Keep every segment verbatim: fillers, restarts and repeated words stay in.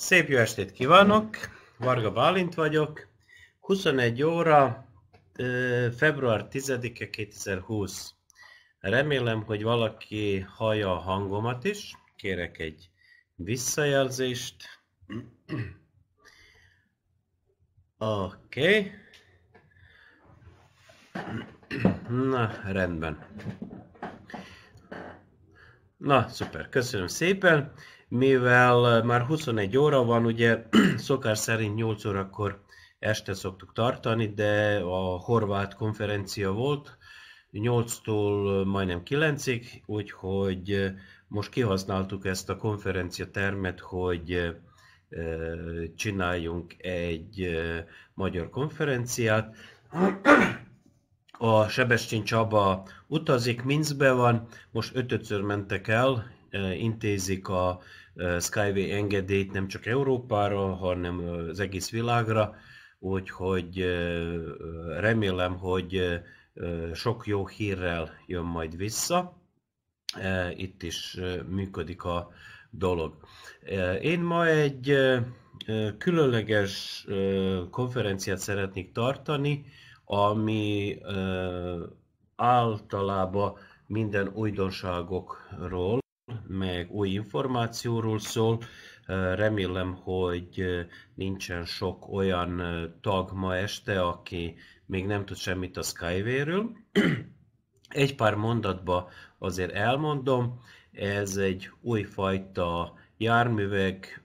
Szép jó estét kívánok! Varga Bálint vagyok. huszonegy óra, február tizedike, kétezer-húsz. Remélem, hogy valaki hallja a hangomat is. Kérek egy visszajelzést. Oké. Okay. Na, rendben. Na, szuper, köszönöm szépen. Mivel már huszonegy óra van, ugye szokás szerint nyolc órakor este szoktuk tartani, de a horvát konferencia volt nyolctól majdnem kilencig, úgyhogy most kihasználtuk ezt a konferencia termet, hogy csináljunk egy magyar konferenciát. A Sebestin Csaba utazik, Minskbe van, most ötödször mentek el, intézik a Skyway engedélyt nem csak Európára, hanem az egész világra, úgyhogy remélem, hogy sok jó hírrel jön majd vissza. Itt is működik a dolog. Én ma egy különleges konferenciát szeretnék tartani, ami általában minden újdonságokról, meg új információról szól. Remélem, hogy nincsen sok olyan tag ma este, aki még nem tud semmit a Skyway-ről. Egy pár mondatban azért elmondom, ez egy újfajta járművek,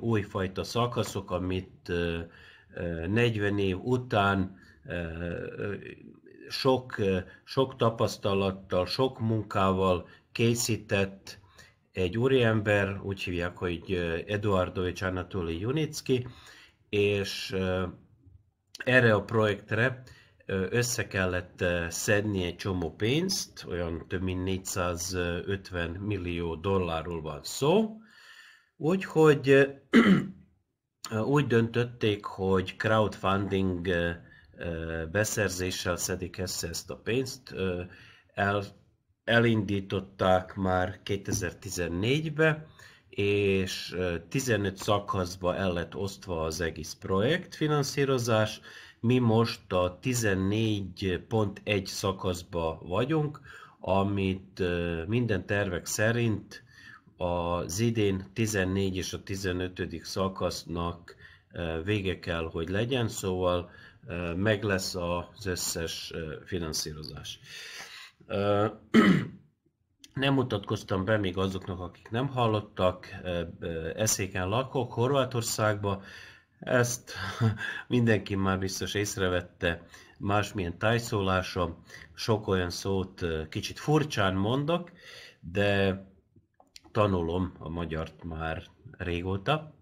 újfajta szakaszok, amit negyven év után sok, sok tapasztalattal, sok munkával készített egy úriember, úgy hívják, hogy Eduardo és Anatoly Junitsky, és erre a projektre össze kellett szedni egy csomó pénzt, olyan több mint négyszázötven millió dollárról van szó, úgyhogy úgy döntötték, hogy crowdfunding beszerzéssel szedik össze ezt a pénzt. El Elindították már kétezer-tizennégybe, és tizenöt szakaszba el lett osztva az egész projektfinanszírozás. Mi most a tizennégy pont egy szakaszba vagyunk, amit minden tervek szerint az idén tizennégy és a tizenötödik szakasznak vége kell, hogy legyen, szóval meg lesz az összes finanszírozás. Nem mutatkoztam be még azoknak, akik nem hallottak, Eszéken lakok, Horvátországban. Ezt mindenki már biztos észrevette, másmilyen tájszólásom, sok olyan szót kicsit furcsán mondok, de tanulom a magyart már régóta.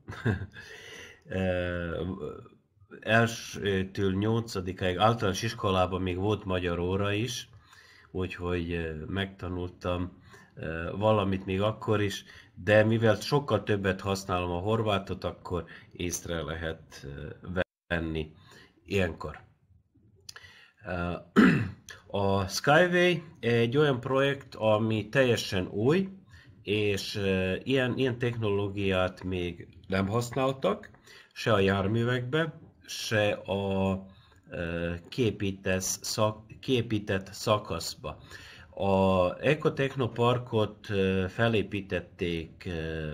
Elsőtől nyolcadikáig általános iskolában még volt magyar óra is, úgyhogy megtanultam valamit még akkor is, de mivel sokkal többet használom a horvátot, akkor észre lehet venni ilyenkor. A Skyway egy olyan projekt, ami teljesen új, és ilyen, ilyen technológiát még nem használtak, se a járművekbe, se a szak, kiépített szakaszba. A Ekotechno parkot felépítették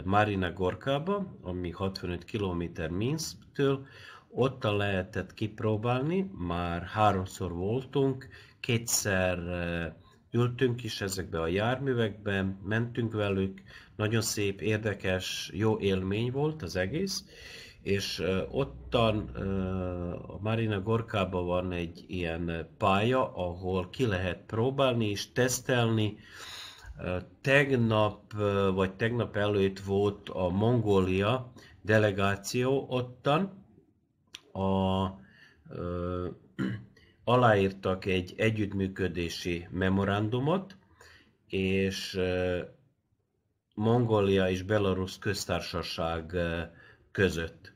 Marina Gorkába, ami hatvanöt kilométer Minsktől. Ott lehetett kipróbálni, már háromszor voltunk, kétszer ültünk is ezekbe a járművekbe, mentünk velük, nagyon szép, érdekes, jó élmény volt az egész. És ottan a Marina Gorkában van egy ilyen pálya, ahol ki lehet próbálni és tesztelni. Tegnap vagy tegnap előtt volt a Mongólia delegáció ottan. A, ö, aláírtak egy együttműködési memorandumot, és ö, Mongólia és Belarusz köztársaság ö, között.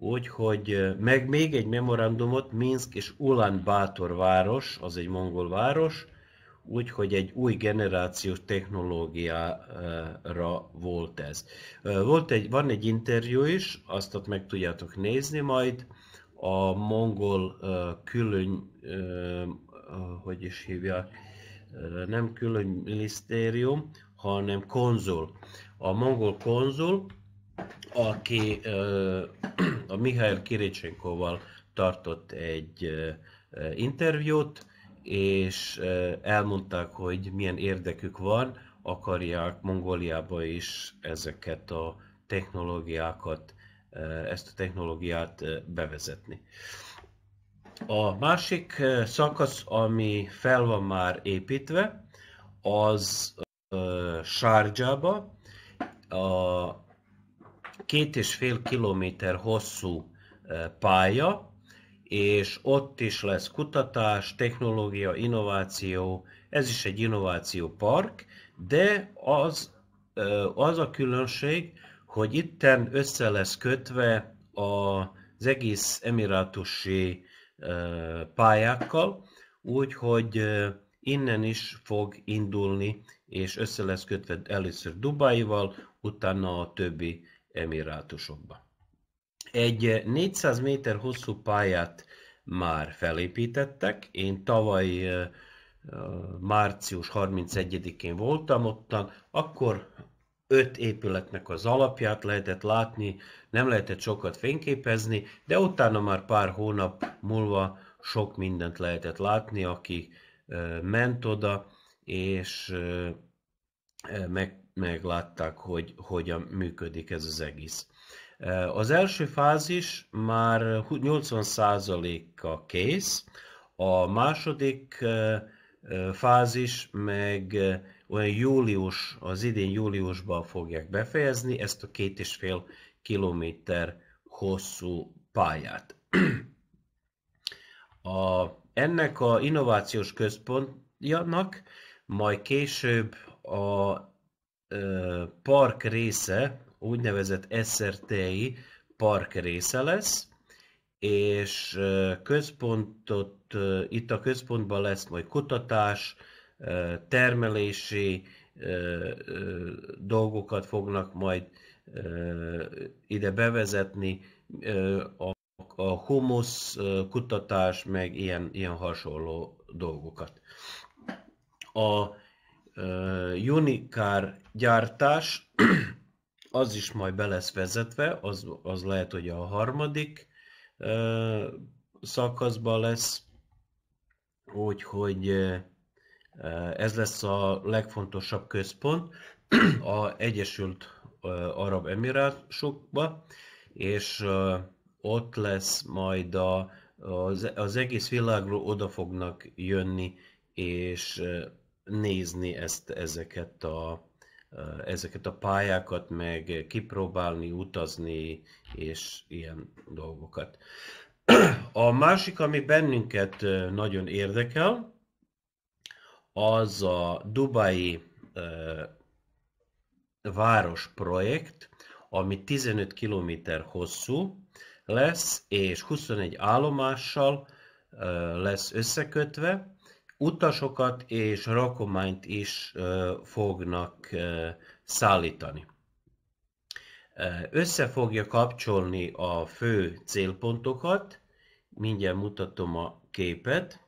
Úgyhogy meg még egy memorandumot Minsk és Ulan Bátor város, az egy mongol város, úgy, hogy egy új generációs technológiára volt ez. Volt egy, van egy interjú is, azt ott meg tudjátok nézni majd, a mongol külön, hogy is hívják, nem külügyminisztérium, hanem konzul. A mongol konzul, aki a Mihail Kirecsenkoval tartott egy interjút, és elmondták, hogy milyen érdekük van, akarják Mongóliába is ezeket a technológiákat, ezt a technológiát bevezetni. A másik szakasz, ami fel van már építve, az Sárgyába, a két és fél kilométer hosszú pálya, és ott is lesz kutatás, technológia, innováció, ez is egy innováció park, de az, az a különbség, hogy itten össze lesz kötve az egész emirátusi pályákkal, úgyhogy innen is fog indulni, és össze lesz kötve először Dubaival, utána a többi emirátusokba. Egy négyszáz méter hosszú pályát már felépítettek. Én tavaly március harmincegyedikén voltam ottan, akkor öt épületnek az alapját lehetett látni, nem lehetett sokat fényképezni, de utána már pár hónap múlva sok mindent lehetett látni, aki ment oda, és meg, meglátták, hogy hogyan működik ez az egész. Az első fázis már nyolcvan százaléka kész, a második fázis meg olyan július, az idén júliusban fogják befejezni ezt a két és fél kilométer hosszú pályát. A, ennek a innovációs központjának majd később a e, park része, úgynevezett es er té i park része lesz, és központot, itt a központban lesz majd kutatás, termelési dolgokat fognak majd ide bevezetni, a humusz kutatás, meg ilyen, ilyen hasonló dolgokat. A Unicar gyártás az is majd be lesz vezetve, az, az lehet, hogy a harmadik szakaszban lesz, úgyhogy ez lesz a legfontosabb központ az Egyesült Arab Emirátusokban, és ott lesz majd a, az, az egész világról oda fognak jönni, és nézni ezt, ezeket, a, ezeket a pályákat, meg kipróbálni, utazni, és ilyen dolgokat. A másik, ami bennünket nagyon érdekel, az a Dubai uh, városprojekt, ami tizenöt kilométer hosszú lesz, és huszonegy állomással uh, lesz összekötve. Utasokat és rakományt is uh, fognak uh, szállítani. Uh, össze fogja kapcsolni a fő célpontokat, mindjárt mutatom a képet.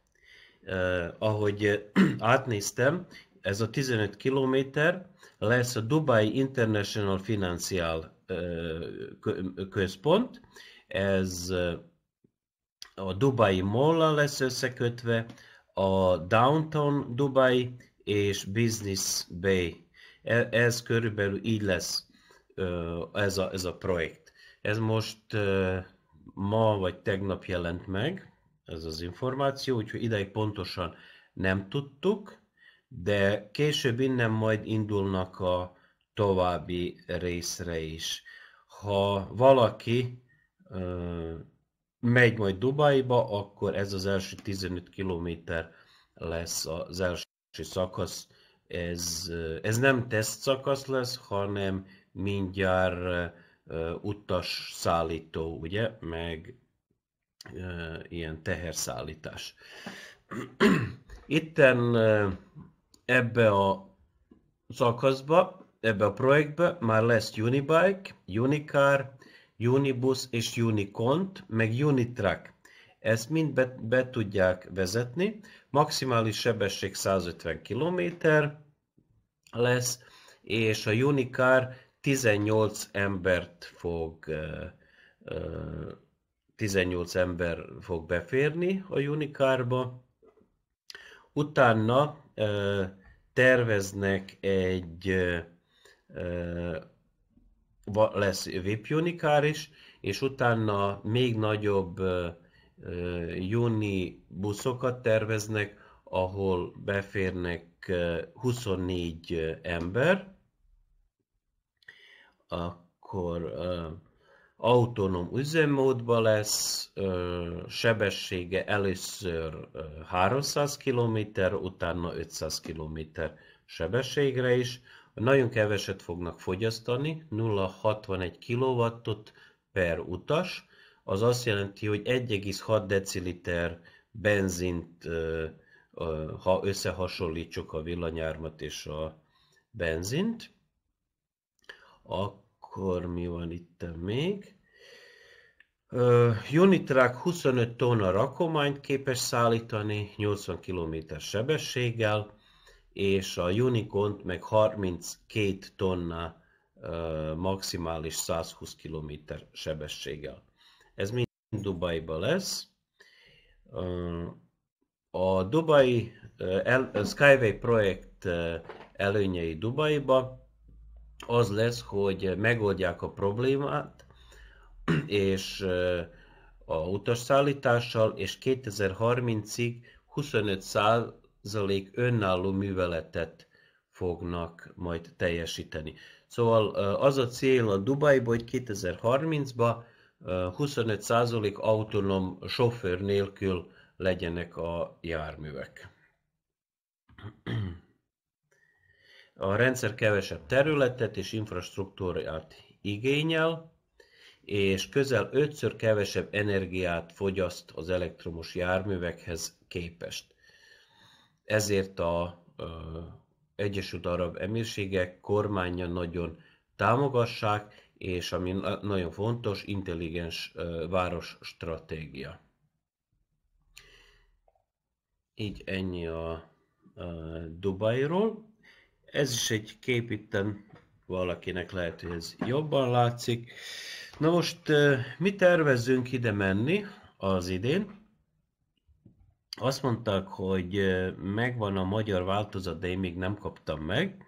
Uh, ahogy átnéztem, ez a tizenöt kilométer lesz a Dubai International Financial uh, központ, ez uh, a Dubai Mall lesz összekötve, a Downtown Dubai és Business Bay. Ez, ez körülbelül így lesz uh, ez, a, ez a projekt. Ez most uh, ma vagy tegnap jelent meg, ez az információ, úgyhogy ideig pontosan nem tudtuk, de később innen majd indulnak a további részre is. Ha valaki ö, megy majd Dubaiba, akkor ez az első tizenöt kilométer lesz az első szakasz. Ez, ez nem teszt szakasz lesz, hanem mindjárt ö, utas szállító, ugye, meg ilyen teherszállítás. Itten ebbe a szakaszba, ebbe a projektbe már lesz Unibike, Unicar, Unibus és Unicont, meg Unitrack. Ezt mind be, be tudják vezetni. Maximális sebesség száz ötven kilométer lesz, és a Unicar tizennyolc embert fog tizennyolc ember fog beférni a Unicarba. Utána terveznek egy lesz vé i pé Unicar is, és utána még nagyobb júni buszokat terveznek, ahol beférnek huszonnégy ember. Akkor autonóm üzemmódban lesz, sebessége először háromszáz kilométer, utána ötszáz kilométer sebességre is. Nagyon keveset fognak fogyasztani, nulla egész hatvanegy kilowattot per utas. Az azt jelenti, hogy egy egész hat deciliter benzint, ha összehasonlítsuk a villanyármat és a benzint. Akkor mi van itt még? Unitrack huszonöt tonna rakományt képes szállítani nyolcvan kilométer sebességgel, és a Unicont meg harminckét tonna maximális száz húsz kilométer sebességgel. Ez mind Dubaiban lesz. A Dubai a Skyway projekt előnyei Dubaiba az lesz, hogy megoldják a problémát és a utasszállítással, és kétezer-harmincig huszonöt százalék önálló műveletet fognak majd teljesíteni. Szóval az a cél a Dubaiba, hogy kétezer-harmincba huszonöt százalék autonóm sofőr nélkül legyenek a járművek. A rendszer kevesebb területet és infrastruktúrát igényel, és közel ötször kevesebb energiát fogyaszt az elektromos járművekhez képest. Ezért az Egyesült Arab Emírségek kormánya nagyon támogassák, és ami nagyon fontos, intelligens város stratégia. Így ennyi a Dubairól. Ez is egy kép, itten valakinek lehet, hogy ez jobban látszik. Na most mi tervezünk ide menni az idén? Azt mondták, hogy megvan a magyar változat, de én még nem kaptam meg,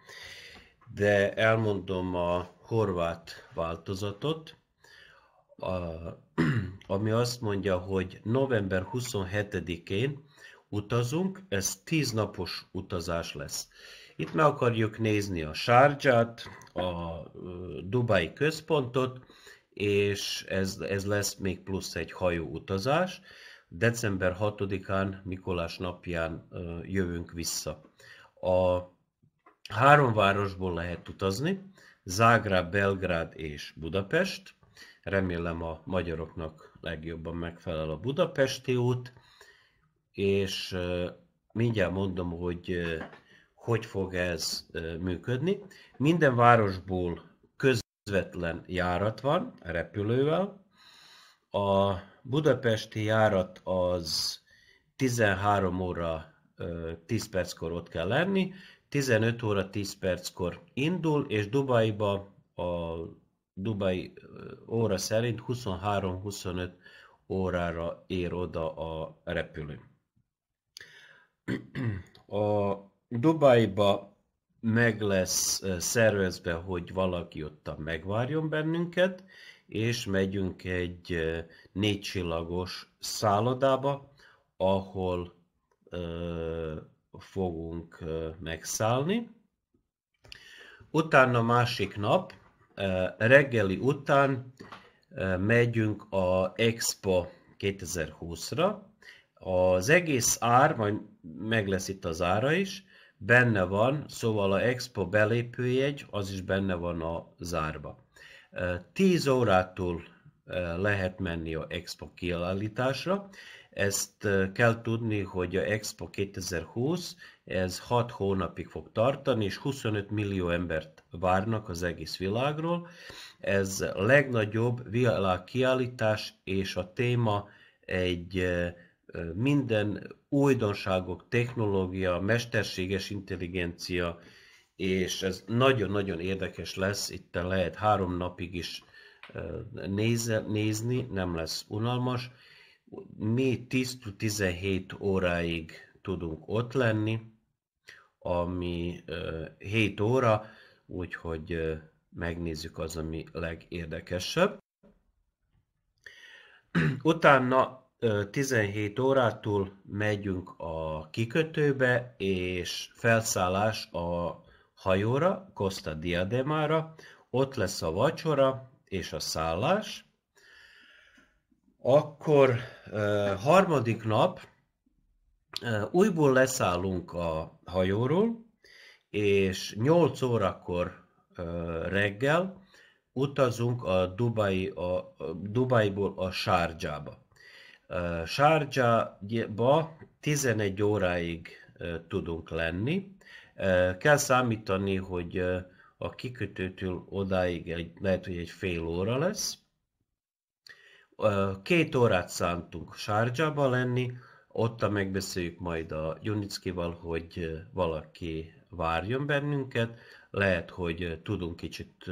de elmondom a horvát változatot, ami azt mondja, hogy november huszonhetedikén utazunk, ez tíz napos utazás lesz. Itt meg akarjuk nézni a Sárgyát, a Dubai központot, és ez, ez lesz még plusz egy hajóutazás. december hatodikán, Mikolás napján jövünk vissza. A három városból lehet utazni, Zágráb, Belgrád és Budapest. Remélem a magyaroknak legjobban megfelel a budapesti út, és mindjárt mondom, hogy hogy fog ez működni. Minden városból közvetlen járat van repülővel. A budapesti járat az tizenhárom óra tíz perckor ott kell lenni, tizenöt óra tíz perckor indul, és Dubaiba a Dubai óra szerint huszonhárom-huszonöt órára ér oda a repülő. A Dubaiba meg lesz szervezve, hogy valaki ott megvárjon bennünket, és megyünk egy négycsillagos szállodába, ahol ö, fogunk ö, megszállni. Utána másik nap, ö, reggeli után ö, megyünk a Expo kétezer-húszra. Az egész ár, majd meg lesz itt az ára is, benne van, szóval a Expo belépőjegy, az is benne van az árba. tíz órától lehet menni a Expo kiállításra. Ezt kell tudni, hogy a Expo kétezer-húsz, ez hat hónapig fog tartani, és huszonöt millió embert várnak az egész világról. Ez a legnagyobb világkiállítás, és a téma egy minden újdonságok, technológia, mesterséges intelligencia, és ez nagyon-nagyon érdekes lesz, itt lehet három napig is nézni, nem lesz unalmas. Mi tíztől tizenhét óráig tudunk ott lenni, ami hét óra, úgyhogy megnézzük az, ami legérdekesebb. Utána tizenhét órától megyünk a kikötőbe, és felszállás a hajóra, Costa Diademára, ott lesz a vacsora és a szállás. Akkor eh, harmadik nap eh, újból leszállunk a hajóról, és nyolc órakor eh, reggel utazunk a, Dubai, a, a Dubaiból a Sárgyába. Eh, Sárgyába tizenegy óráig eh, tudunk lenni. Eh, kell számítani, hogy eh, a kikötőtől odáig egy, lehet, hogy egy fél óra lesz. Két órát szántunk Sárgyában lenni, ott megbeszéljük majd a Junitskyval, hogy valaki várjon bennünket. Lehet, hogy tudunk kicsit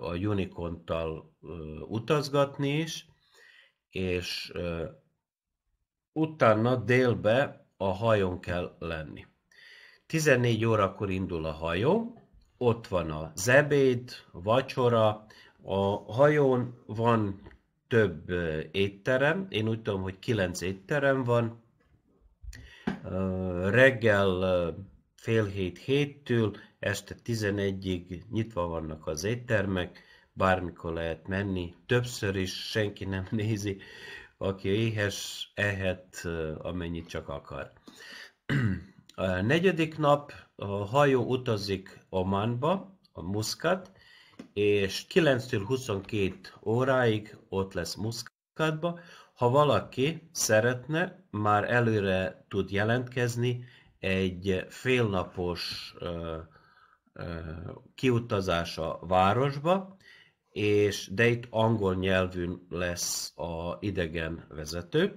a Uniconttal utazgatni is, és utána délbe a hajón kell lenni. tizennégy órakor indul a hajó, ott van az ebéd, vacsora, a hajón van több étterem, én úgy tudom, hogy kilenc étterem van. Reggel fél hét héttől este tizenegyig nyitva vannak az éttermek, bármikor lehet menni, többször is senki nem nézi, aki éhes, ehet, amennyit csak akar. A negyedik nap a hajó utazik Omanba, a Muscat, és kilenctől huszonkettő óráig ott lesz Muscatba. Ha valaki szeretne, már előre tud jelentkezni egy félnapos uh, uh, kiutazás a városba, és de itt angol nyelvűn lesz az idegen vezető.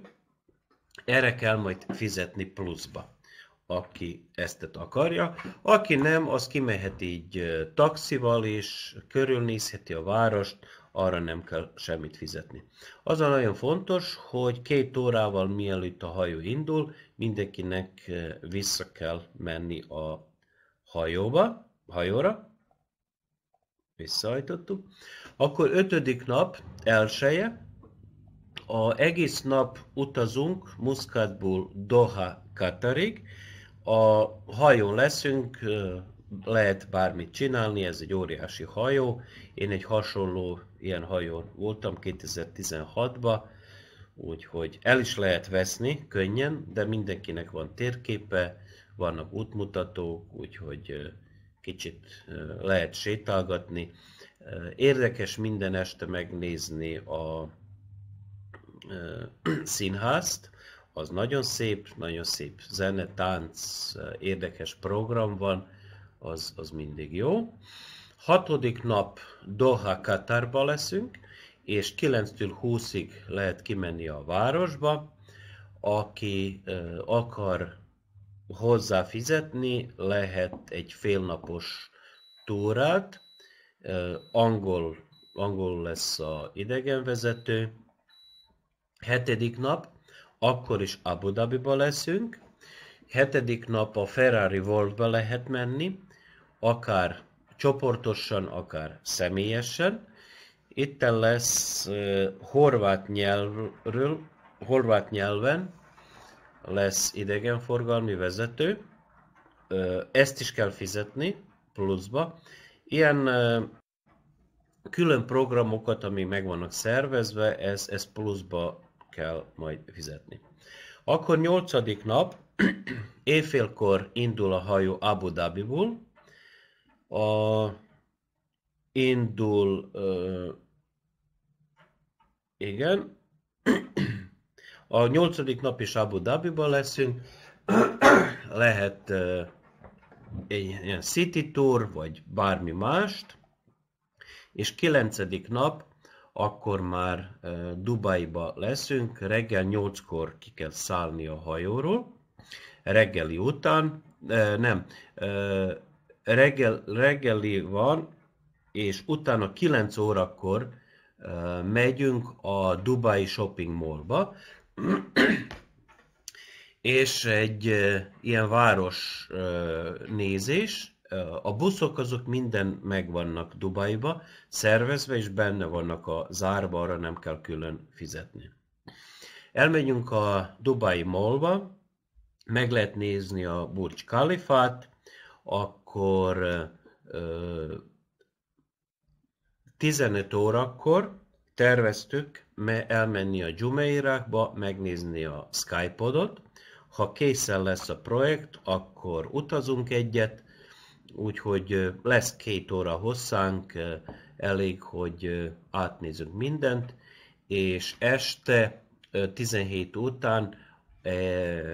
Erre kell majd fizetni pluszba, aki ezt akarja. Aki nem, az kimehet így taxival, és körülnézheti a várost, arra nem kell semmit fizetni. Az a nagyon fontos, hogy két órával mielőtt a hajó indul, mindenkinek vissza kell menni a hajóba, hajóra. Visszahajtottuk. Akkor ötödik nap, elseje. A egész nap utazunk Muscatból Doha, Katarig. A hajón leszünk, lehet bármit csinálni, ez egy óriási hajó. Én egy hasonló ilyen hajón voltam kétezer-tizenhatban, úgyhogy el is lehet veszni könnyen, de mindenkinek van térképe, vannak útmutatók, úgyhogy kicsit lehet sétálgatni. Érdekes minden este megnézni a színházt, az nagyon szép, nagyon szép zene, tánc, érdekes program van, az, az mindig jó. Hatodik nap Doha, Katarba leszünk, és kilenctől húszig lehet kimenni a városba. Aki akar hozzáfizetni, lehet egy félnapos túrát, angol, angol lesz a idegenvezető. Hetedik nap, akkor is Abu Dhabiba leszünk. Hetedik nap a Ferrari Worldba lehet menni, akár csoportosan, akár személyesen. Itten lesz uh, horvát nyelvről, horvát nyelven lesz idegenforgalmi vezető. Uh, ezt is kell fizetni pluszba. Ilyen uh, külön programokat, ami meg vannak szervezve, ez, ez pluszba kell majd fizetni. Akkor nyolcadik nap, éjfélkor indul a hajó Abu Dhabiból, a, indul, uh, igen, A nyolcadik nap is Abu Dhabiban leszünk, lehet uh, egy ilyen city tour, vagy bármi mást, és kilencedik nap, akkor már uh, Dubaiba leszünk, reggel nyolckor ki kell szállni a hajóról, reggeli után, uh, nem, uh, reggel, reggeli van, és utána kilenc órakor uh, megyünk a Dubai Shopping Mallba, és egy uh, ilyen város uh, nézés. Uh, a buszok azok minden megvannak Dubaiba, szervezve, és benne vannak a zárba, arra nem kell külön fizetni. Elmegyünk a Dubai Mallba, meg lehet nézni a Burj Khalifát, akkor uh, tizenöt órakor terveztük elmenni a Dzsumeirákba, megnézni a SkyPodot. Ha készen lesz a projekt, akkor utazunk egyet, úgyhogy lesz két óra hosszánk, elég, hogy átnézünk mindent, és este tizenhét után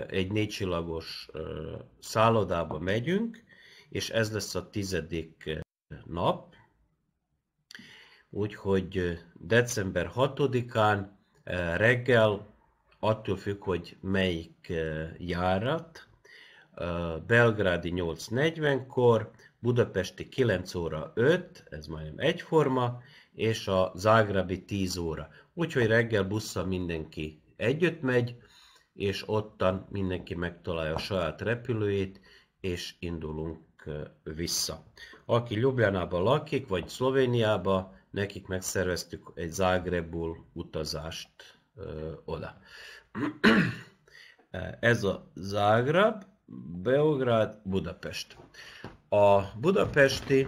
egy négycsillagos szállodába megyünk, és ez lesz a tizedik nap. Úgyhogy december hatodikán reggel, attól függ, hogy melyik járat, belgrádi nyolc negyvenkor, budapesti kilenc óra öt, ez majdnem egyforma, és a zágrábi tíz óra. Úgyhogy reggel busszal mindenki együtt megy, és ottan mindenki megtalálja a saját repülőjét, és indulunk vissza. Aki Ljubljanában lakik, vagy Szlovéniában, nekik megszerveztük egy Zágrából utazást ö, oda. Ez a Zágráb, Beográd, Budapest. A budapesti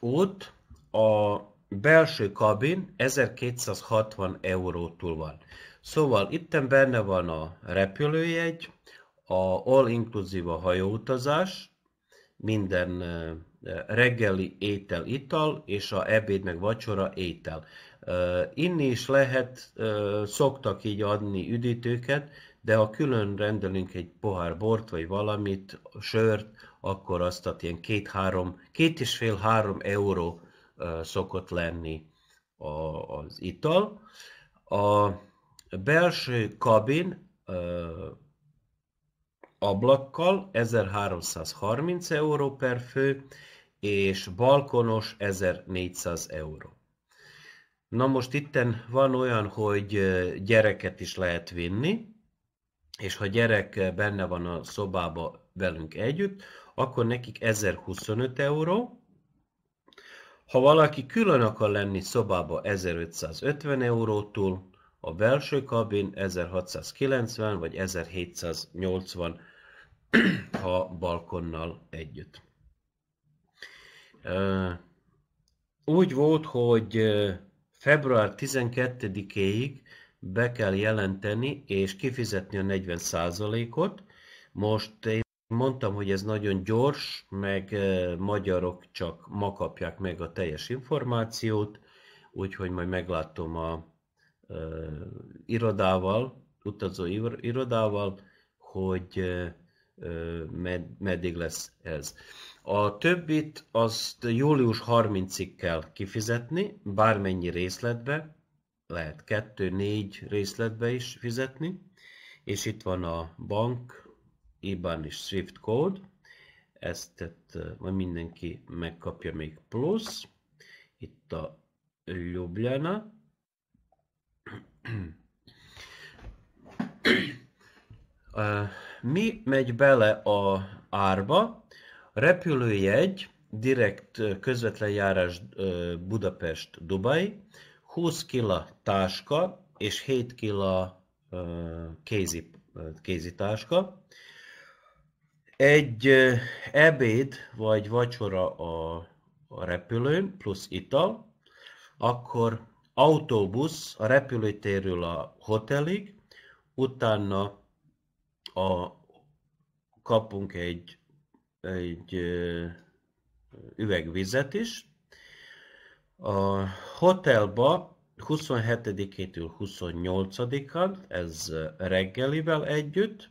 út a belső kabin ezerkétszázhatvan eurótól van. Szóval itten benne van a repülőjegy, a all-inclusive a hajóutazás, minden ö, reggeli étel, ital, és a ebéd meg vacsora étel. Inni is lehet, szoktak így adni üdítőket, de ha külön rendelünk egy pohár bort, vagy valamit, sört, akkor azt ad ilyen két-három, két és fél három euró szokott lenni az ital. A belső kabin ablakkal ezerháromszázharminc euró per fő, és balkonos ezernégyszáz euró. Na most itten van olyan, hogy gyereket is lehet vinni, és ha gyerek benne van a szobába velünk együtt, akkor nekik ezerhuszonöt euró. Ha valaki külön akar lenni szobába, ezerötszázötven eurótól, a belső kabin ezerhatszázkilencven vagy ezerhétszáznyolcvan, ha balkonnal együtt. Úgy volt, hogy február tizenkettedikéig be kell jelenteni és kifizetni a negyven százalékot. Most én mondtam, hogy ez nagyon gyors, meg magyarok csak ma kapják meg a teljes információt, úgyhogy majd meglátom a irodával, utazó irodával, hogy med, meddig lesz ez. A többit azt július harmincadikáig kell kifizetni, bármennyi részletbe, lehet kettő-négy részletbe is fizetni, és itt van a bank, i bé á en és Swift kód, ezt majd mindenki megkapja még plusz, itt a Ljubljana. Mi megy bele a árba? Repülőjegy, direkt közvetlen járás Budapest-Dubai, húsz kila táska és hét kila kézi, kézi táska. Egy ebéd vagy vacsora a, a repülőn, plusz ital, akkor autóbusz a repülőtérről a hotelig, utána a, kapunk egy, egy ö, üvegvizet is. A hotelba huszonhetedikétől huszonnyolcadikán, ez reggelivel együtt,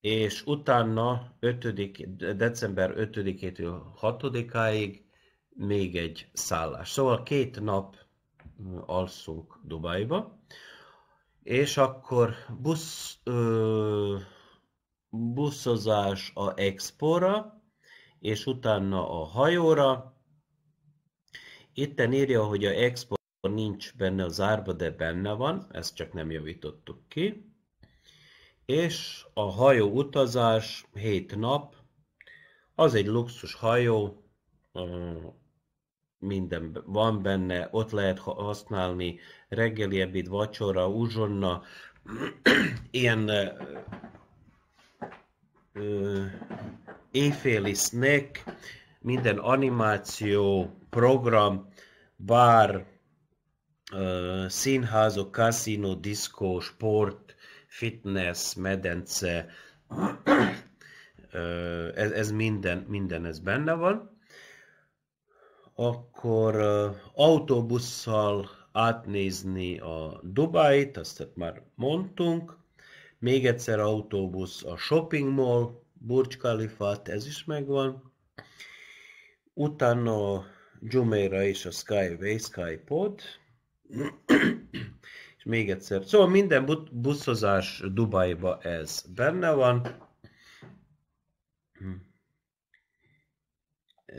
és utána ötödik, december ötödikétől hatodikáig még egy szállás. Szóval két nap alszunk Dubajba, és akkor busz, ö, buszozás a Expóra, és utána a hajóra. Itten írja, hogy a Expo nincs benne az árba, de benne van, ezt csak nem javítottuk ki. És a hajó utazás hét nap, az egy luxus hajó, minden van benne, ott lehet használni reggeli, ebéd, vacsora, uzsonna, ilyen ö, éjféli snack, minden animáció, program, bár, ö, színházok, kaszinó, diszkó, sport, fitness, medence, ö, ez, ez minden, minden ez benne van. Akkor uh, autóbusszal átnézni a Dubájt, azt már mondtunk. Még egyszer autóbusz a shopping mall, Burj Khalifát, ez is megvan. Utána Jumeirra és a Skyway, SkyPod. És még egyszer, szóval minden buszozás Dubájba ez benne van.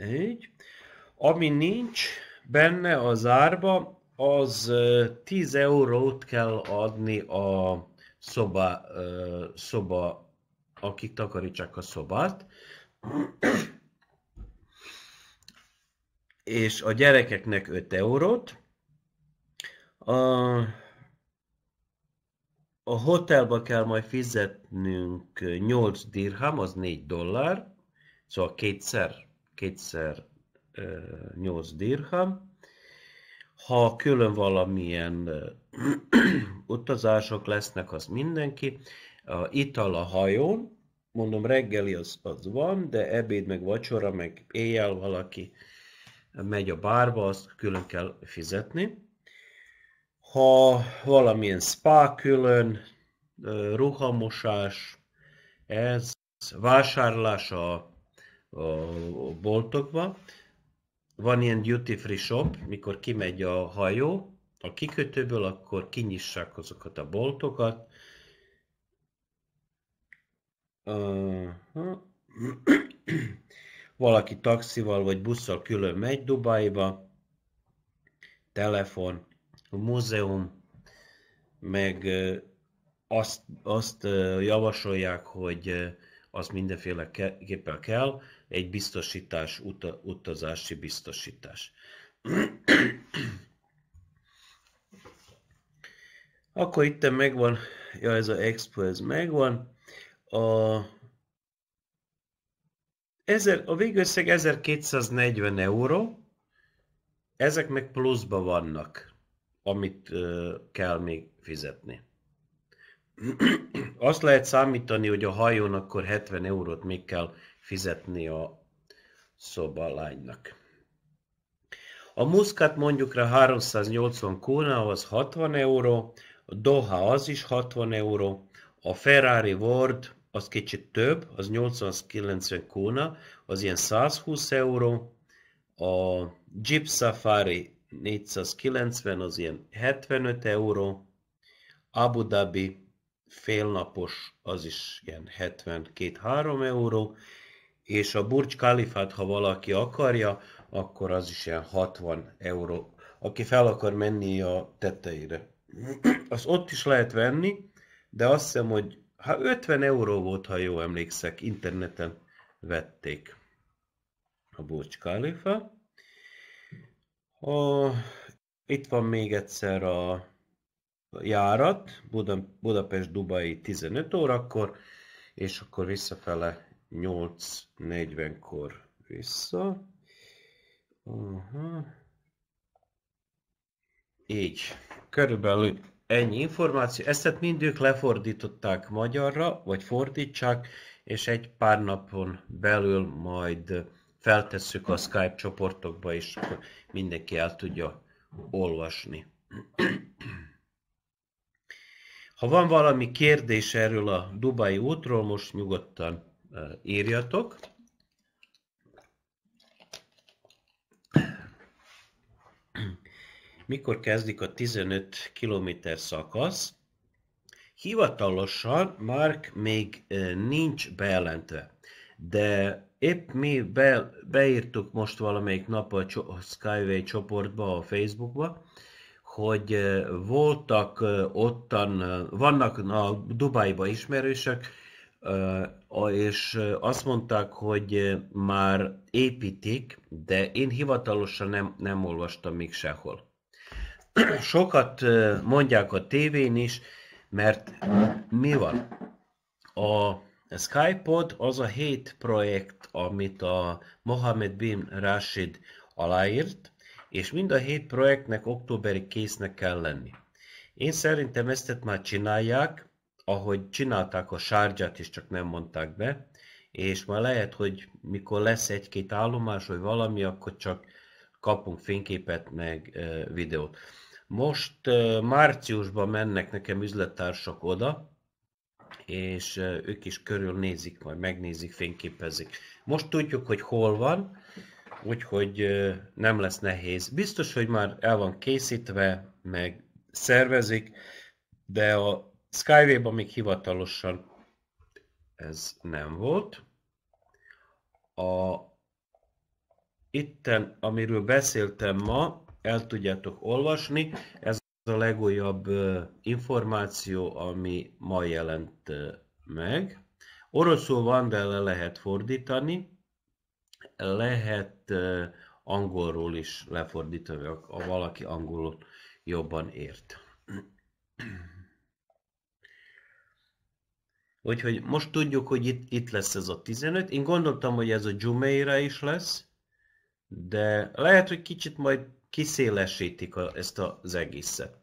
Így. Ami nincs benne az árba, az tíz eurót kell adni a szoba, szoba akik takarítsák a szobát. És a gyerekeknek öt eurót. A, a hotelba kell majd fizetnünk nyolc dirham, az négy dollár. Szóval kétszer, kétszer. nyolc dirham. Ha külön valamilyen utazások lesznek, az mindenki. A ital a hajón, mondom, reggeli az, az van, de ebéd, meg vacsora, meg éjjel valaki megy a bárba, azt külön kell fizetni. Ha valamilyen spa külön, ruhamosás, ez vásárlás a, a boltokba. Van ilyen duty free shop, mikor kimegy a hajó a kikötőből, akkor kinyissák azokat a boltokat. Uh-huh. Valaki taxival vagy busszal külön megy Dubájba, telefon, múzeum, meg azt, azt javasolják, hogy az mindenféleképpen kell, egy biztosítás, uta, utazási biztosítás. Akkor itt megvan, ja, ez az Expo, ez megvan. A, ezer, a végösszeg ezerkétszáznegyven euró, ezek meg pluszba vannak, amit uh, kell még fizetni. Azt lehet számítani, hogy a hajón akkor hetven eurót még kell fizetni a szobalánynak. A Muscat mondjuk rá háromszáznyolcvan kuna, az hatvan euró, a Doha az is hatvan euró, a Ferrari World az kicsit több, az nyolcszázkilencven kuna, az ilyen százhúsz euró, a Jeep Safari négyszázkilencven, az ilyen hetvenöt euró, Abu Dhabi félnapos, az is ilyen hetvenkettő-három euró, és a Burj Khalifát, ha valaki akarja, akkor az is ilyen hatvan euró, aki fel akar menni a tetejére. Az ott is lehet venni, de azt hiszem, hogy ha ötven euró volt, ha jól emlékszek, interneten vették a Burj Khalifa. A, itt van még egyszer a járat, Budapest-Dubai tizenöt órakor, és akkor visszafele nyolc negyvenkor vissza. Aha. Így, körülbelül ennyi információ. Ezt mindők lefordították magyarra, vagy fordítsák, és egy pár napon belül majd feltesszük a Skype csoportokba, és mindenki el tudja olvasni. Ha van valami kérdés erről a dubai útról, most nyugodtan írjatok. Mikor kezdik a tizenöt kilométer szakasz? Hivatalosan már még nincs bejelentve, de épp mi be, beírtuk most valamelyik nap a Skyway csoportba, a Facebookba, hogy voltak ottan, vannak a Dubajban ismerősök, és azt mondták, hogy már építik, de én hivatalosan nem, nem olvastam még sehol. Sokat mondják a tévén is, mert mi van? A SkyPod az a hét projekt, amit a Mohammed bin Rashid aláírt, és mind a hét projektnek októberig késznek kell lenni. Én szerintem ezt már csinálják, ahogy csinálták a Sárgyát is, csak nem mondták be, és már lehet, hogy mikor lesz egy-két állomás, vagy valami, akkor csak kapunk fényképet, meg e, videót. Most e, márciusban mennek nekem üzlettársak oda, és ők is körülnézik, majd megnézik, fényképezik. Most tudjuk, hogy hol van, úgyhogy nem lesz nehéz. Biztos, hogy már el van készítve, meg szervezik, de a Skyway-ban még hivatalosan ez nem volt. A itten, amiről beszéltem ma, el tudjátok olvasni, ez a legújabb információ, ami ma jelent meg. Oroszul van, de le lehet fordítani. Lehet angolról is lefordítani, ha valaki angolul jobban ért. Úgyhogy most tudjuk, hogy itt, itt lesz ez a tizenöt. Én gondoltam, hogy ez a dzsumeire is lesz, de lehet, hogy kicsit majd kiszélesítik a, ezt az egészet.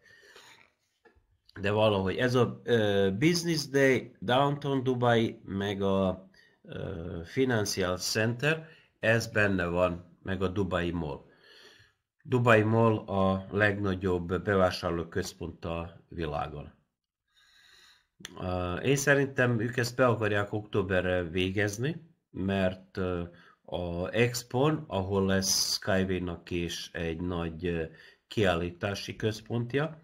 De valahogy ez a uh, Business Day, Downtown Dubai, meg a uh, Financial Center, ez benne van, meg a Dubai Mall. Dubai Mall a legnagyobb bevásárlóközpont a világon. Uh, én szerintem ők ezt be akarják októberre végezni, mert uh, a Expon, ahol lesz Skyway-nak is egy nagy kiállítási központja,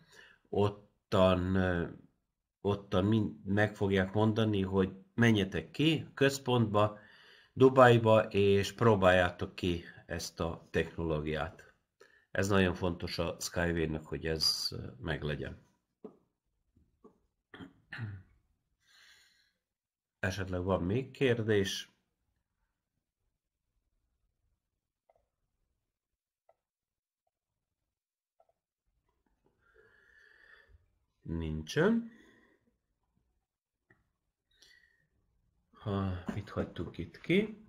ottan, ottan meg fogják mondani, hogy menjetek ki központba, Dubajba, és próbáljátok ki ezt a technológiát. Ez nagyon fontos a Skyway-nak, hogy ez meglegyen. Esetleg van még kérdés? Nincsen. Ha, mit hagytuk itt ki?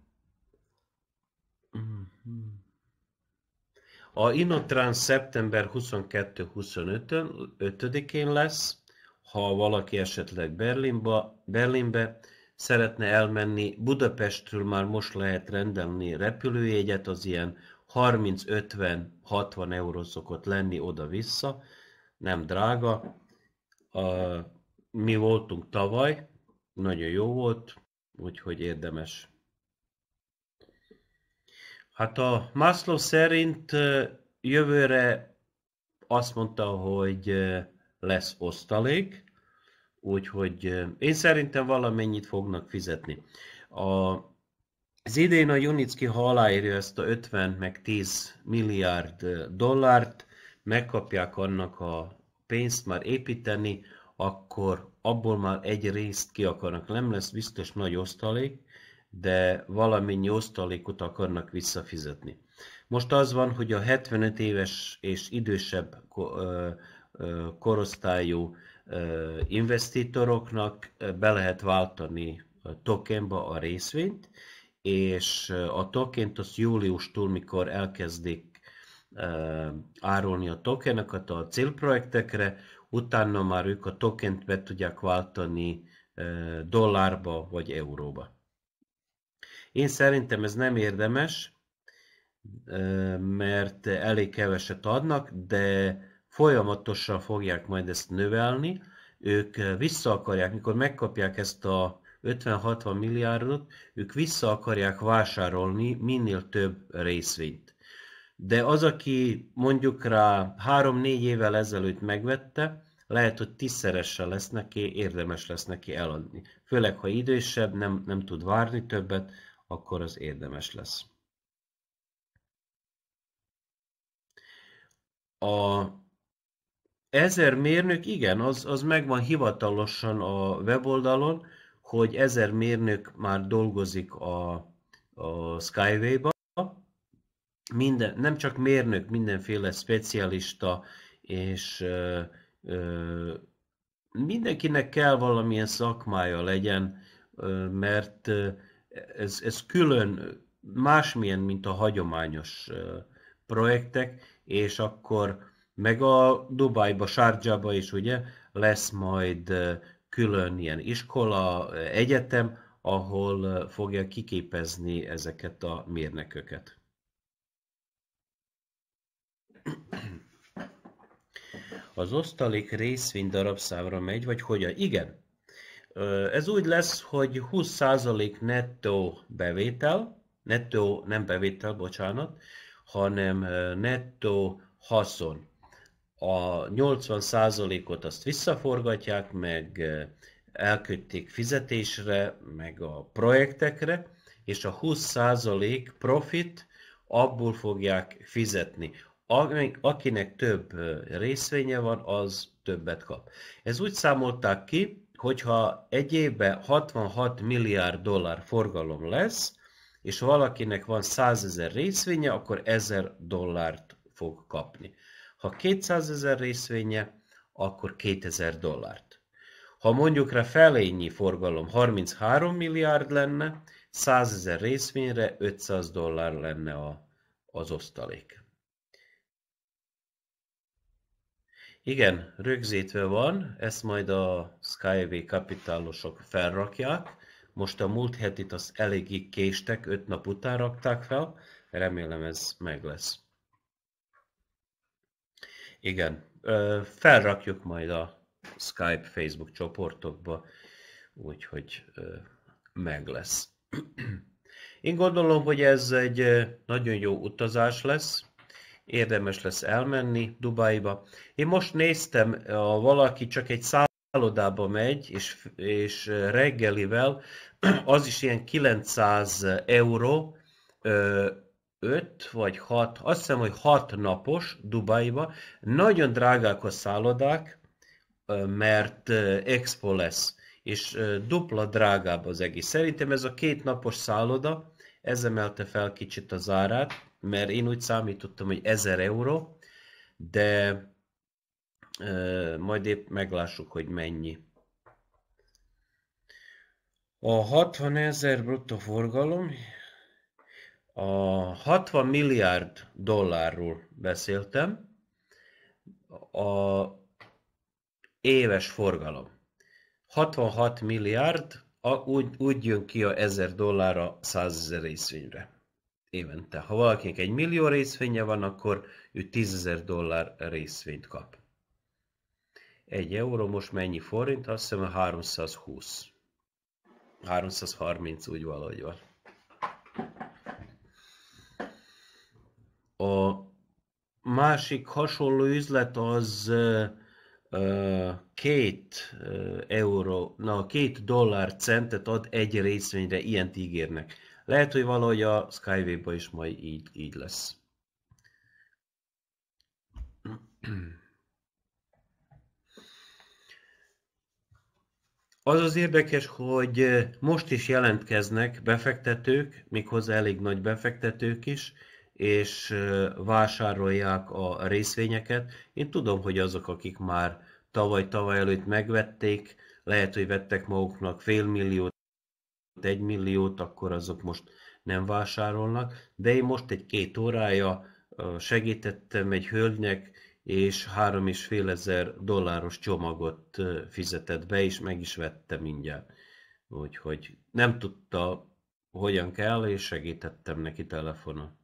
A Unitrack szeptember huszonkettő-huszonötödikén lesz, ha valaki esetleg Berlinba, Berlinbe szeretne elmenni. Budapestről már most lehet rendelni repülőjegyet, az ilyen harminc-ötven-hatvan euró szokott lenni oda-vissza, nem drága. A, mi voltunk tavaly, nagyon jó volt, úgyhogy érdemes. Hát a Maslow szerint jövőre azt mondta, hogy lesz osztalék, úgyhogy én szerintem valamennyit fognak fizetni. A, az idén a Junitsky, ha aláírja ezt a ötven meg tíz milliárd dollárt, megkapják annak a pénzt már építeni, akkor abból már egy részt ki akarnak. Nem lesz biztos nagy osztalék, de valamennyi osztalékot akarnak visszafizetni. Most az van, hogy a hetvenöt éves és idősebb korosztályú investítoroknak be lehet váltani a tokenba a részvényt, és a tokent az júliustól, mikor elkezdik árulni a tokenokat a célprojektekre, utána már ők a tokent be tudják váltani dollárba vagy euróba. Én szerintem ez nem érdemes, mert elég keveset adnak, de folyamatosan fogják majd ezt növelni, ők vissza akarják, mikor megkapják ezt a ötven-hatvan milliárdot, ők vissza akarják vásárolni minél több részvényt. De az, aki mondjuk rá három-négy évvel ezelőtt megvette, lehet, hogy tízszeressel lesz neki, érdemes lesz neki eladni. Főleg, ha idősebb, nem, nem tud várni többet, akkor az érdemes lesz. A ezer mérnök, igen, az, az megvan hivatalosan a weboldalon, hogy ezer mérnök már dolgozik a, a Skyway-ba. Minden, nem csak mérnök, mindenféle specialista, és ö, ö, mindenkinek kell valamilyen szakmája legyen, ö, mert ez, ez külön másmilyen, mint a hagyományos ö, projektek, és akkor meg a Dubajba, Sárgyába is ugye lesz majd külön ilyen iskola, egyetem, ahol fogja kiképezni ezeket a mérnököket. Az osztalék részvény darabszámra megy, vagy hogyan? Igen. Ez úgy lesz, hogy húsz százalék nettó bevétel, nettó nem bevétel, bocsánat, hanem nettó haszon. A nyolcvan százalékot azt visszaforgatják, meg elkötik fizetésre, meg a projektekre, és a húsz százalék profit abból fogják fizetni. Akinek több részvénye van, az többet kap. Ez úgy számolták ki, hogyha egy évben hatvanhat milliárd dollár forgalom lesz, és valakinek van százezer részvénye, akkor ezer dollárt fog kapni. Ha kétszázezer részvénye, akkor kétezer dollárt. Ha mondjuk rá felényi forgalom harminchárom milliárd lenne, százezer részvényre ötszáz dollár lenne a, az osztalék. Igen, rögzítve van, ezt majd a Skyway kapitálosok felrakják. Most a múlt hetit az eléggé késtek, öt nap után rakták fel, remélem ez meg lesz. Igen, felrakjuk majd a Skype, Facebook csoportokba, úgyhogy meg lesz. Én gondolom, hogy ez egy nagyon jó utazás lesz, érdemes lesz elmenni Dubájba. Én most néztem, ha valaki csak egy szállodába megy, és, és reggelivel, az is ilyen kilencszáz euró, öt vagy hat, azt hiszem, hogy hat napos Dubájba. Nagyon drágák a szállodák, mert expo lesz, és dupla drágább az egész. Szerintem ez a két napos szálloda, ez emelte fel kicsit az árát, mert én úgy számítottam, hogy ezer euró, de majd épp meglássuk, hogy mennyi. A hatvanezer bruttó forgalom, a hatvan milliárd dollárról beszéltem, a éves forgalom. hatvanhat milliárd, a, úgy, úgy jön ki a ezer dollár a százezer részvényre évente. Ha valakinek egy millió részvénye van, akkor ő tízezer dollár részvényt kap. Egy euró most mennyi forint? Azt hiszem, a háromszázhúsz. háromszázharminc, úgy valahogy van. A másik hasonló üzlet az uh, két uh, euró, na két dollár centet ad egy részvényre, ilyent ígérnek. Lehet, hogy valahogy a Skyway-ba is majd így, így lesz. Az az érdekes, hogy most is jelentkeznek befektetők, méghozzá elég nagy befektetők is, és vásárolják a részvényeket. Én tudom, hogy azok, akik már tavaly-tavaly előtt megvették, lehet, hogy vettek maguknak fél milliót, egy milliót, akkor azok most nem vásárolnak. De én most egy-két órája segítettem egy hölgynek, és három és fél ezer dolláros csomagot fizetett be, és meg is vette mindjárt. Úgyhogy nem tudta, hogyan kell, és segítettem neki telefonon.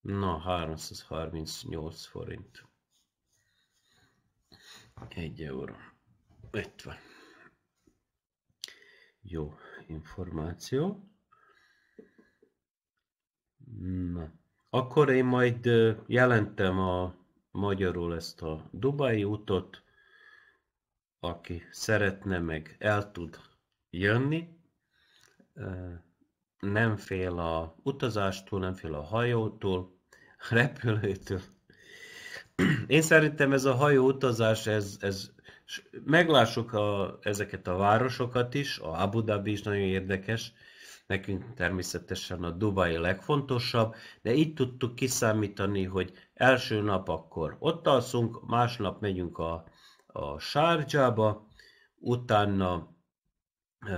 Na, háromszázharmincnyolc forint. Egy euró. Itt van. Jó információ. Na. Akkor én majd jelentem a magyarul ezt a dubai utat, aki szeretne meg el tud jönni, nem fél a utazástól, nem fél a hajótól, a repülőtől. Én szerintem ez a hajóutazás, ez, ez, meglássuk a, ezeket a városokat is, a Abu Dhabi is nagyon érdekes, nekünk természetesen a Dubai legfontosabb, de itt tudtuk kiszámítani, hogy első nap akkor ott alszunk, másnap megyünk a, a Sárgyába, utána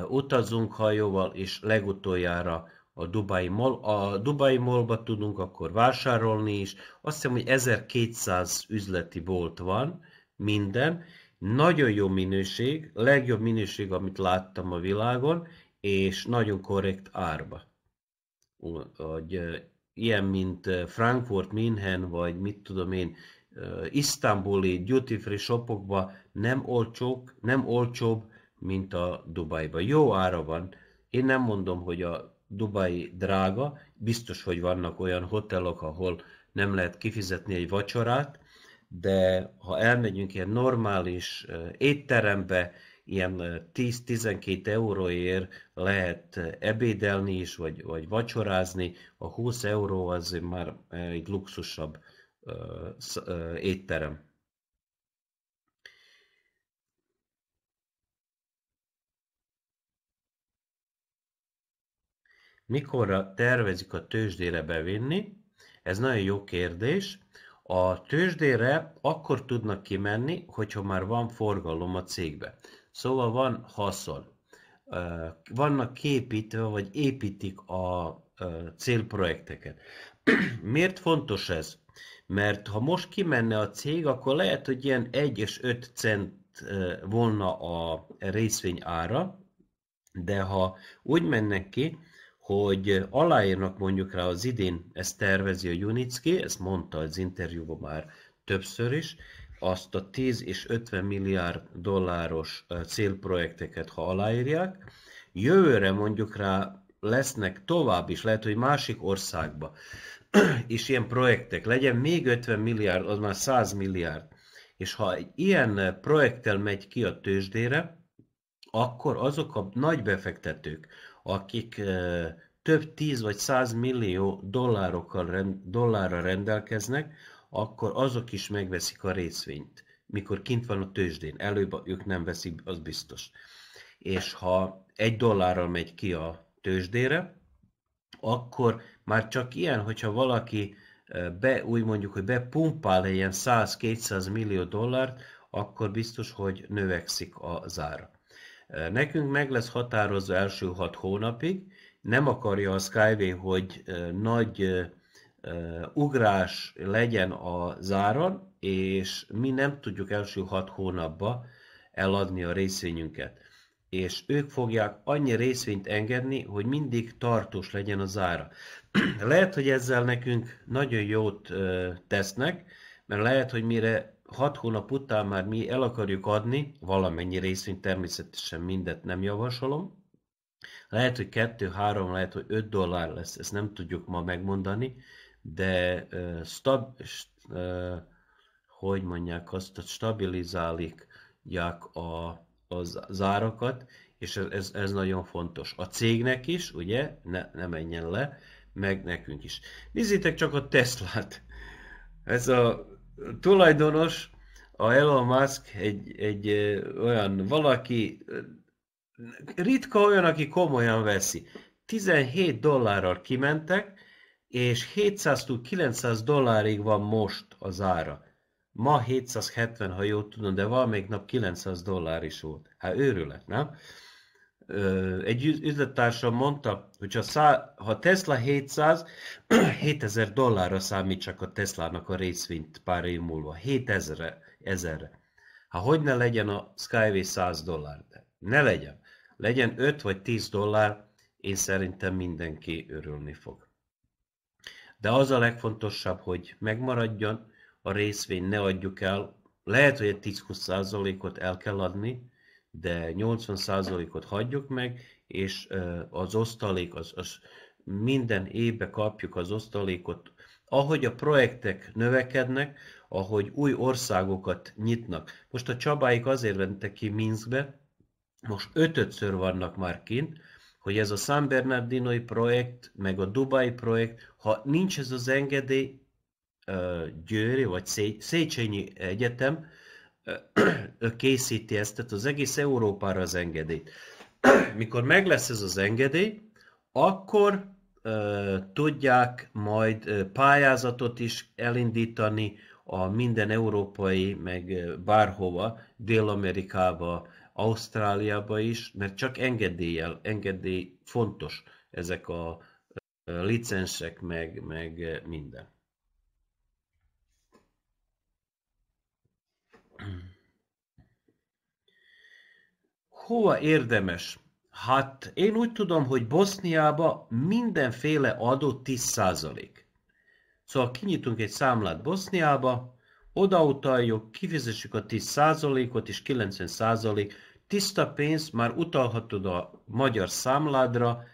utazunk hajóval, és legutoljára a Dubai Mall. A Dubai Mallba tudunk akkor vásárolni is. Azt hiszem, hogy ezerkétszáz üzleti bolt van minden. Nagyon jó minőség, legjobb minőség, amit láttam a világon, és nagyon korrekt árba. Ilyen, mint Frankfurt, München, vagy mit tudom én, isztambuli duty free shopokba nem olcsók, nem olcsóbb, mint a Dubajban. Jó ára van. Én nem mondom, hogy a Dubai drága, biztos, hogy vannak olyan hotelok, ahol nem lehet kifizetni egy vacsorát, de ha elmegyünk ilyen normális étterembe, ilyen tíz-tizenkét euróért lehet ebédelni is, vagy, vagy vacsorázni, a húsz euró az már egy luxusabb étterem. Mikorra tervezik a tőzsdére bevinni? Ez nagyon jó kérdés. A tőzsdére akkor tudnak kimenni, hogyha már van forgalom a cégbe. Szóval van haszon. Vannak kiépítve, vagy építik a célprojekteket. Miért fontos ez? Mert ha most kimenne a cég, akkor lehet, hogy ilyen egy és öt cent volna a részvény ára, de ha úgy mennek ki, hogy aláírnak mondjuk rá az idén, ezt tervezi a Junitsky, ezt mondta az interjúban már többször is, azt a tíz és ötven milliárd dolláros célprojekteket, ha aláírják, jövőre mondjuk rá lesznek tovább is, lehet, hogy másik országba is ilyen projektek, legyen még ötven milliárd, az már száz milliárd. És ha egy ilyen projekttel megy ki a tőzsdére, akkor azok a nagy befektetők, akik több tíz vagy száz millió dollárokkal, dollárra rendelkeznek, akkor azok is megveszik a részvényt, mikor kint van a tőzsdén. Előbb ők nem veszik, az biztos. És ha egy dollárral megy ki a tőzsdére, akkor már csak ilyen, hogyha valaki be, úgy mondjuk, hogy bepumpál ilyen száz-kétszáz millió dollárt, akkor biztos, hogy növekszik az ára. Nekünk meg lesz határozva első hat hónapig, nem akarja a Skyway, hogy nagy ugrás legyen az áron, és mi nem tudjuk első hat hónapba eladni a részvényünket. És ők fogják annyi részvényt engedni, hogy mindig tartós legyen az ára. Lehet, hogy ezzel nekünk nagyon jót tesznek, mert lehet, hogy mire hat hónap után már mi el akarjuk adni, valamennyi részvényt, természetesen mindet nem javasolom. Lehet, hogy kettő-három, lehet, hogy öt dollár lesz, ezt nem tudjuk ma megmondani, de uh, stab, uh, hogy mondják azt, hogy stabilizálják a, az árakat, és ez, ez nagyon fontos. A cégnek is, ugye, ne, ne menjen le, meg nekünk is. Nézzétek csak a Teslát! Ez a tulajdonos, a Elon Musk, egy, egy olyan valaki, ritka olyan, aki komolyan veszi. tizenhét dollárral kimentek, és hétszáztól kilencszáz dollárig van most az ára. Ma hétszázhetven, ha jól tudom, de valamelyik nap kilencszáz dollár is volt. Hát őrület, nem? Egy üzlettársam mondta, hogy ha, szá, ha Tesla hétszáz, hétezer dollárra számít csak a Teslának a részvényt pár év múlva. hétezerre. Hát hogy ne legyen a Skyway száz dollár? De ne legyen. Legyen öt vagy tíz dollár, én szerintem mindenki örülni fog. de az a legfontosabb, hogy megmaradjon a részvény, ne adjuk el. Lehet, hogy egy tíz-húsz százalékot el kell adni, de nyolcvan százalékot hagyjuk meg, és az osztalék, az, az minden évben kapjuk az osztalékot. Ahogy a projektek növekednek, ahogy új országokat nyitnak. Most a Csabáik azért mentek ki Minskbe, most ötödször vannak már kint, hogy ez a San Bernardinoi projekt, meg a Dubai projekt, ha nincs ez az engedély, Győri vagy Széchenyi Egyetem készíti ezt, tehát az egész Európára az engedélyt. Mikor meg lesz ez az engedély, akkor tudják majd pályázatot is elindítani a minden európai, meg bárhova, Dél-Amerikába, Ausztráliába is, mert csak engedéllyel, engedély fontos ezek a licensek, meg, meg minden. Hova érdemes? Hát én úgy tudom, hogy Boszniában mindenféle adó tíz százalék. Szóval kinyitunk egy számlát Boszniába, odautaljuk, kifizessük a tíz százalékot és kilencven százalék. Tiszta pénz, már utalhatod a magyar számládra.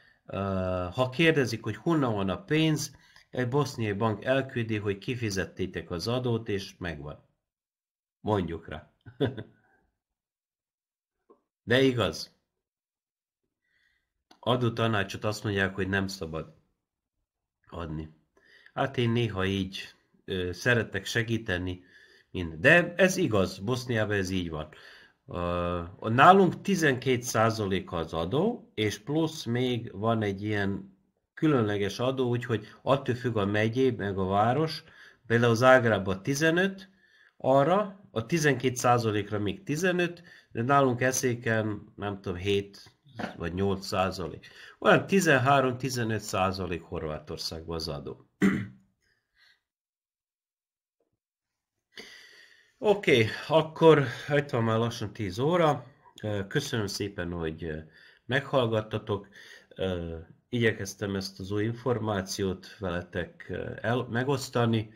Ha kérdezik, hogy honnan van a pénz, egy boszniai bank elküldi, hogy kifizettétek az adót, és megvan. Mondjuk rá. De igaz. Adó tanácsot azt mondják, hogy nem szabad adni. Hát én néha így ö, szeretek segíteni, minden. De ez igaz, Boszniában ez így van. Ö, nálunk tizenkét százalék az adó, és plusz még van egy ilyen különleges adó, úgyhogy attól függ a megyé, meg a város. Például Zágrában tizenöt, arra, a tizenkét százalékra még tizenöt, de nálunk Eszéken, nem tudom, hét vagy nyolc százalék. Olyan tizenhárom-tizenöt százalék Horvátországban az adó. Oké, okay, akkor itt van már lassan tíz óra. Köszönöm szépen, hogy meghallgattatok. Igyekeztem ezt az új információt veletek el, megosztani,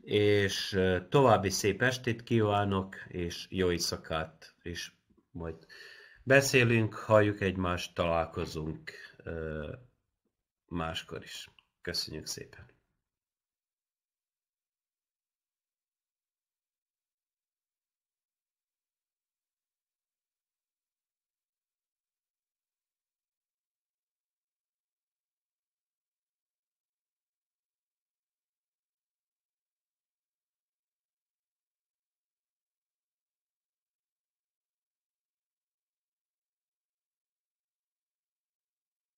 és további szép estét kívánok, és jó éjszakát, és majd beszélünk, halljuk egymást, találkozunk máskor is. Köszönjük szépen!